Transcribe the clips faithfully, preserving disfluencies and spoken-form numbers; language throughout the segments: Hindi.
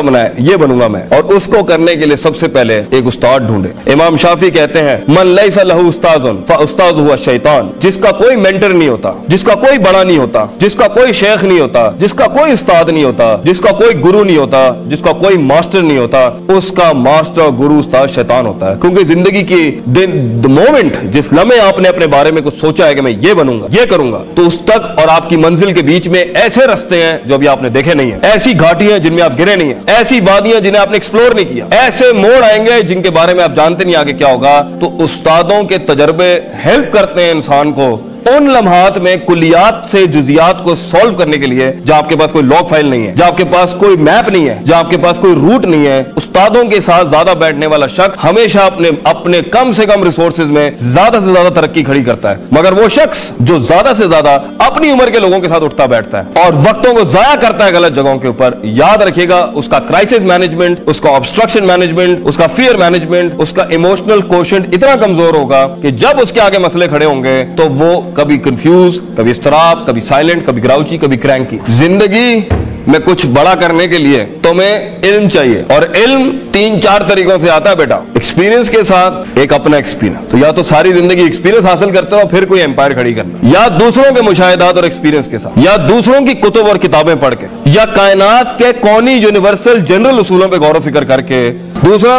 बना है, ये बनूंगा मैं। और उसको करने के लिए सबसे पहले एक उस्ताद ढूंढे। इमाम शाफी कहते हैं मन लैसा लहू उस्तादुन फा उस्ताद हुआ शैतान। जिसका कोई मेंटर नहीं होता, जिसका कोई बड़ा नहीं होता, जिसका कोई शेख नहीं होता, जिसका कोई उस्ताद नहीं होता, जिसका कोई गुरु नहीं होता, जिसका कोई मास्टर नहीं होता, उसका मास्टर गुरु उस्ताद शैतान होता है। क्योंकि जिंदगी की द मोमेंट, जिस लम्हे आपने अपने बारे में कुछ सोचा है कि मैं ये बनूंगा, ये करूंगा, तो उस तक और आपकी मंजिल के बीच में ऐसे रास्ते हैं जो अभी आपने देखे नहीं है, ऐसी घाटियां जिनमें आप गिरे नहीं है, ऐसी वादियां जिन्हें आपने एक्सप्लोर नहीं किया, ऐसे मोड़ आएंगे जिनके बारे में आप जानते नहीं आगे क्या होगा। तो उस्तादों के तजर्बे हेल्प करते हैं इंसान को उन लम्हात में कुलियात से जुजियात को सॉल्व करने के लिए, जब आपके पास कोई लॉग फाइल नहीं है, जब आपके पास कोई मैप नहीं है, जब आपके पास कोई रूट नहीं है। उस्तादों के साथ ज्यादा बैठने वाला शख्स हमेशा अपने अपने कम से कम रिसोर्सेज में ज्यादा से ज्यादा तरक्की खड़ी करता है, मगर वो शख्स जो ज्यादा से ज्यादा अपनी उम्र के लोगों के साथ उठता बैठता है और वक्तों को जाया करता है गलत जगहों के ऊपर, याद रखिएगा उसका क्राइसिस मैनेजमेंट, उसका ऑब्स्ट्रक्शन मैनेजमेंट, उसका फियर मैनेजमेंट, उसका इमोशनल कोशेंट इतना कमजोर होगा कि जब उसके आगे मसले खड़े होंगे तो वो कभी कंफ्यूज, कभी इस्तराब, कभी साइलेंट, कभी ग्राउची, कभी क्रैंकी। जिंदगी में कुछ बड़ा करने के लिए तुम्हें इल्म चाहिए, और इल्म तीन चार तरीकों से आता है बेटा, एक्सपीरियंस के साथ, एक अपना एक्सपीरियंस। तो या तो सारी जिंदगी एक्सपीरियंस हासिल करते हो फिर कोई एम्पायर खड़ी करना, या दूसरों के मुशाहिदात और एक्सपीरियंस के साथ, या दूसरों की कुतुब और किताबें पढ़ के, या कायनात के कौनी यूनिवर्सल जनरल उसूलों पर गौर फिक्र करके। दूसरा,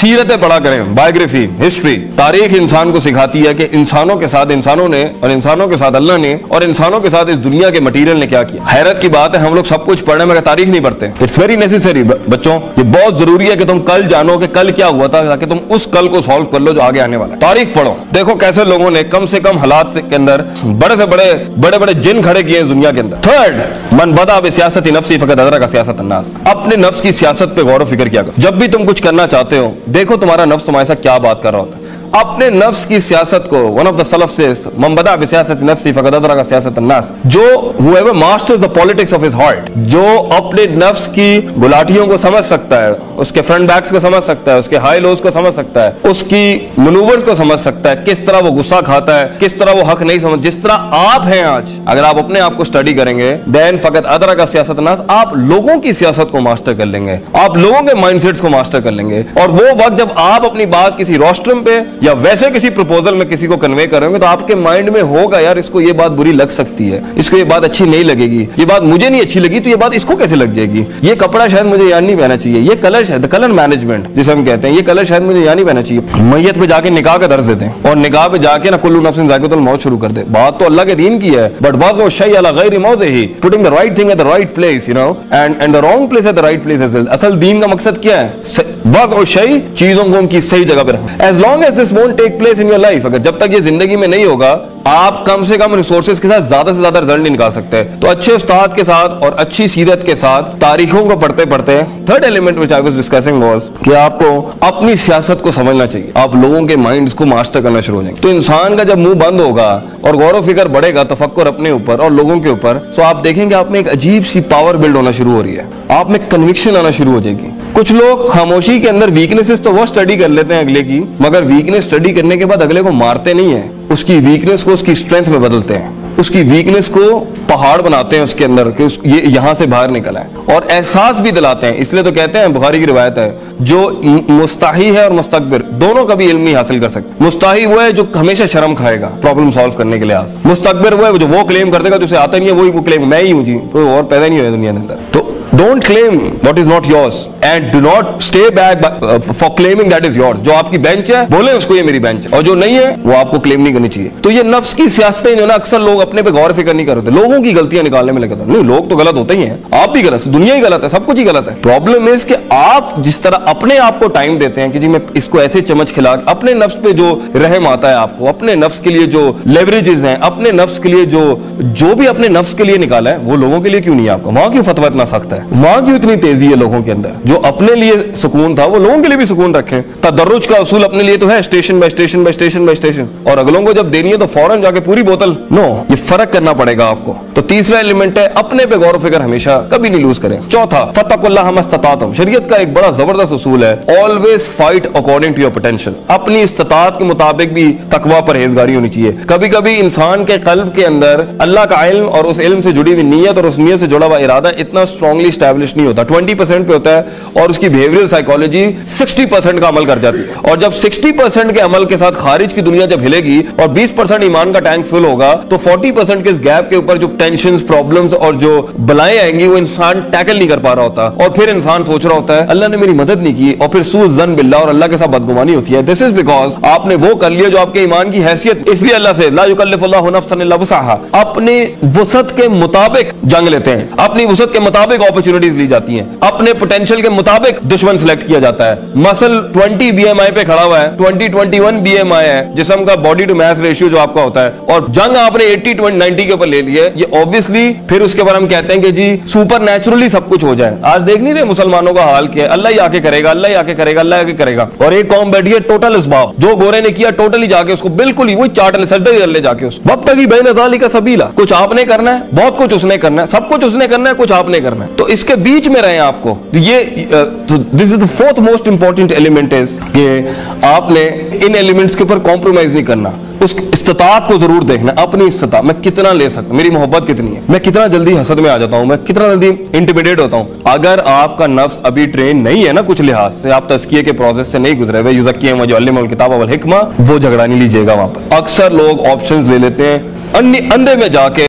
सीरतें पढ़ा करें, बायोग्राफी, हिस्ट्री। तारीख इंसान को सिखाती है कि इंसानों के साथ इंसानों ने, और इंसानों के साथ अल्लाह ने, और इंसानों के साथ इस दुनिया के मटीरियल ने क्या किया। हैरत की बात है, हम लोग सब कुछ पढ़ने में तारीख नहीं पढ़ते। इट्स वेरी नेसेसरी बच्चों, ये बहुत जरूरी है कि तुम कल जानो कि कल क्या हुआ था, ताकि तुम उस कल को सॉल्व कर लो जो आगे आने वाला है। तारीख पढ़ो, देखो कैसे लोगों ने कम से कम हालात के अंदर बड़े से बड़े बड़े बड़े जिन खड़े किए दुनिया के अंदर। थर्ड, मन बदा बिसियासती नफ्सी फकद अदरक सियासत अन्नास। अपने नफ्स की सियासत पे गौर व फिक्र किया करो। जब भी तुम कुछ करना चाहते हो, देखो तुम्हारा नफ्स तुम्हारे साथ क्या बात कर रहा होता है। अपने नफ्स की सियासत को, वन ऑफ द सलफ से मन बदा बिसियासत नफ्सी फकद अदरक सियासत अन्नास, जो whoever masters the politics of his heart, जो अपने नफ्स की गुलाटियों को समझ सकता है, उसके फ्रंट बैक्स को समझ सकता है, उसके हाई लोज को समझ सकता है, उसकी मनूवर्स को समझ सकता है, किस तरह वो गुस्सा खाता है, किस तरह वो हक नहीं समझ, जिस तरह आप हैं आज। अगर आप अपने आप को स्टडी करेंगे, देन फकद अदरक सियासत अन्नास, आप लोगों की सियासत को मास्टर कर लेंगे, आप लोगों के माइंडसेट्स को मास्टर कर लेंगे। और वो वक्त जब आप अपनी बात किसी रोस्ट्रम पे या वैसे किसी प्रपोजल में किसी को कन्वे करेंगे, तो आपके माइंड में होगा, यार इसको ये बात बुरी लग सकती है, इसको ये बात अच्छी नहीं लगेगी, ये बात मुझे नहीं अच्छी लगी तो ये बात इसको कैसे लग जाएगी, ये कपड़ा शायद मुझे यहाँ नहीं पहनना चाहिए, ये कलर शायद, कलर मैनेजमेंट जिसे हम कहते हैं, ये कलर शायद मुझे यहाँ नहीं पहनना चाहिए। मैयत पे जाके निकाह का दर्ज देते हैं और निकाह पे जाके ना कुल्लू नफ्सिन जायक़तुल मौत शुरू कर दे। बात तो अल्लाह के दीन की है, बट वाज़ो शै अला गैर मौज़िही, putting the right thing at the right place, you know, and and the wrong place at the right place as well. असल दीन का मकसद क्या है? वाज़ो शै, चीजों को उनकी सही जगह पर रखना। As long as this won't take place in your life, अगर जब तक ये जिंदगी में नहीं होगा, आप कम से कम रिसोर्सेज के साथ ज्यादा से ज्यादा रिजल्ट नहीं निकाल सकते। तो अच्छे उस्ताद के साथ और अच्छी सीरत के साथ तारीखों को पढ़ते पढ़ते, third element which I was discussing was कि आपको अपनी सियासत को समझना चाहिए, आप लोगों के माइंड्स को मास्टर करना शुरू हो जाएंगे। तो इंसान का जब मुंह बंद होगा और गौर फिक्र बढ़ेगा, तफक्कुर अपने ऊपर और लोगों के ऊपर, तो आप देखेंगे आप में एक अजीब सी पावर बिल्ड होना शुरू हो रही है, आप में कन्विक्शन आना शुरू हो जाएगी। कुछ लोग खामोशी के अंदर वीकनेसेस तो वो स्टडी कर लेते हैं अगले की, मगर वीकनेस स्टडी करने के बाद अगले को मारते नहीं है, उसकी वीकनेस को उसकी स्ट्रेंथ में बदलते हैं, उसकी वीकनेस को पहाड़ बनाते हैं उसके अंदर कि उस, ये यहाँ से बाहर निकला है, और एहसास भी दिलाते हैं। इसलिए तो कहते हैं, बुखारी की रिवायत है, जो मुस्ताही है और मुस्तकबिर दोनों कभी इल्म नहीं हासिल कर सकते। मुस्ताही वो है जो हमेशा शर्म खाएगा प्रॉब्लम सॉल्व करने के लिए, आज मुस्तकबिर वो है जो वो क्लेम कर देगा जिसे आता नहीं है, वही वो क्लेम, मैं ही हूँ जी, कोई और पैदा नहीं हुआ दुनिया के अंदर। तो don't claim what is not yours, and do not stay back for claiming that is yours. जो आपकी बेंच है बोले उसको ये मेरी बेंच है, और जो नहीं है वो आपको क्लेम नहीं करनी चाहिए। तो ये नफ्स की सियासतें जो ना, अक्सर लोग अपने पे गौर फिक्र नहीं करते, लोगों की गलतियां निकालने में लगे थे। नहीं, लोग तो गलत होते ही हैं, आप भी गलत, दुनिया ही गलत है, सब कुछ ही गलत है। प्रॉब्लम इज कि आप जिस तरह अपने आप को टाइम देते हैं कि जी मैं इसको ऐसे चमच खिला, अपने नफ्स पे जो रहम आता है आपको, अपने नफ्स के लिए जो लेवरेजेस हैं, अपने नफ्स के लिए जो जो भी अपने नफ्स के लिए निकाला है, वो लोगों के लिए क्यों नहीं है आपका? वहां क्यों फतवा इतना सख्त है? वहां क्यों इतनी तेजी है लोगों के अंदर? जो अपने लिए सुकून था वो लोगों के लिए भी सुकून रखें। तदर्रुज का उसूल अपने लिए तो है, station by station by station by station, और अगलों को जब देनी है तो फौरन जाके पूरी बोतल, नो, ये फर्क करना पड़ेगा आपको। तो तीसरा एलिमेंट है, अपने पे गौर फिक्र हमेशा कभी नहीं लूज करें। चौथा, फतकुल्लाह मस्ततातुम, शरीयत का एक बड़ा जबरदस्त उसूल है, always fight according to your potential. अपनी इस्तिताअत के मुताबिक भी तकवा, परहेजगारी होनी चाहिए। कभी कभी इंसान के कल्ब के अंदर अल्लाह का इल्म और उस इल्म से जुड़ी हुई नीयत और उस नीयत से जुड़ा हुआ इरादा इतना स्ट्रांगली स्टैब्लिश नहीं होता, ट्वेंटी परसेंट पे होता है और उसकी बिहेवियरल साइकोलॉजी सिक्सटी परसेंट का अमल कर जाती है। और जब सिक्सटी परसेंट के अमल के साथ खारिज की दुनिया जब हिलेगी और बीस परसेंट ईमान का टैंक फुल होगा तो फोर्टी परसेंट के इस गैप के ऊपर जो टेंशंस, प्रॉब्लम्स और जो बलाएं आएंगी वो इंसान टैकल नहीं कर पा रहा होता और फिर इंसान सोच रहा होता है अल्लाह ने मेरी मदद नहीं की और फिर सुजन बिल्लाह और अल्लाह के साथ बदगुमानी होती है। दिस इज बिकॉज आपने वो कर लिया जो आपके ईमान की हैसियत, इसलिए अल्लाह से ला युकल्लिफुल्लाहु नफ्सन इल्ला वुसअहा, अपने वुसअत के मुताबिक जंग लेते हैं, अपनी वुसअत के मुताबिक अपॉर्चुनिटीज ली जाती हैं, अपने पोटेंशियल के मुताबिक दुश्मन सिलेक्ट किया जाता है। मसल बीस बीएमआई पे खड़ा हुआ है, बीस इक्कीस बीएमआई है, जिस्म का बॉडी टू मास रेशियो जो आपका होता है, और जंग आपने अस्सी बीस नब्बे के ऊपर ले ली है। ये ऑब्वियसली फिर उसके ऊपर हम कहते हैं कि जी सुपरनैचुरली सब कुछ हो जाए। आज देख नहीं रहे मुसलमानों का हाल क्या है, अल्लाह ही आके करेगा, अल्लाह ही आके करेगा, अल्लाह आके करेगा। और एक कौम बैठी है टोटल इसबाब, जो गोरे ने किया टोटली जाके उसको बिल्कुल ही वो चाट ले, सजदा कर ले जाके उसको। वक्त तक ही बेनजाली का सबीला, कुछ आपने करना है, बहुत कुछ उसने करना है, सब कुछ उसने करना है, कुछ आपने करना है, तो इसके बीच में रहे आपको। ये this is the fourth most important element is कि आपने इन एलिमेंट्स के ऊपर कॉम्प्रोमाइज नहीं करना, उस इस्तिताअत को जरूर देखना, अपनी इस्तिताअत मैं कितना ले सकता, मेरी मोहब्बत कितनी है, मैं कितना जल्दी हसद में आ जाता हूँ, मैं कितना जल्दी इंटिमिडेट होता हूँ। अगर आपका नफ्स अभी ट्रेन नहीं है ना कुछ लिहाज से, आप तज़किये के प्रोसेस से नहीं गुजरे हुए, वो झगड़ा नहीं लीजिएगा। वहां पर अक्सर लोग ऑप्शन ले लेते हैं, अंधे में जाके